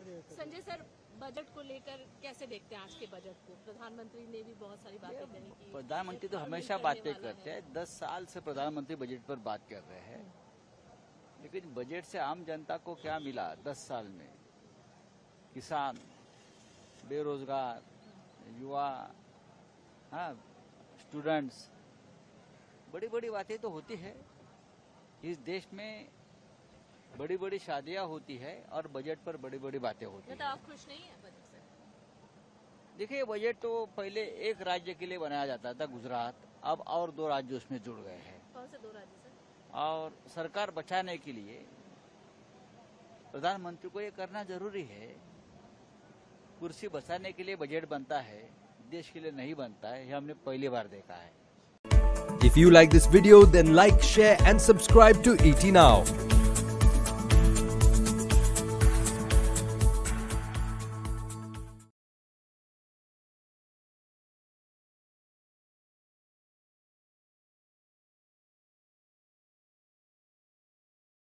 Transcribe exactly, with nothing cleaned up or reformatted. Sanjay sir, budget को लेकर कैसे देखते हैं आज के बजट को? प्रधानमंत्री ने भी बहुत सारी बातें कही। प्रधानमंत्री तो हमेशा बातें करते हैं, दस साल से प्रधानमंत्री बजट पर बात कर रहे हैं, लेकिन बजट से आम जनता को क्या मिला? दस साल में किसान, बेरोजगार युवा, हाँ, स्टूडेंट्स, बड़ी बड़ी बातें तो होती है। इस देश में बड़ी बड़ी शादियां होती है और बजट पर बड़ी बड़ी बातें होती है। आप खुश नहीं है बजट से? देखिए, बजट तो पहले एक राज्य के लिए बनाया जाता था, गुजरात, अब और दो राज्य उसमें जुड़ गए हैं। कौन से दो राज्य सर? और सरकार बचाने के लिए प्रधानमंत्री को ये करना जरूरी है। कुर्सी बचाने के लिए बजट बनता है, देश के लिए नहीं बनता है, यह हमने पहली बार देखा है। If you like this video then like, share and subscribe to ET now.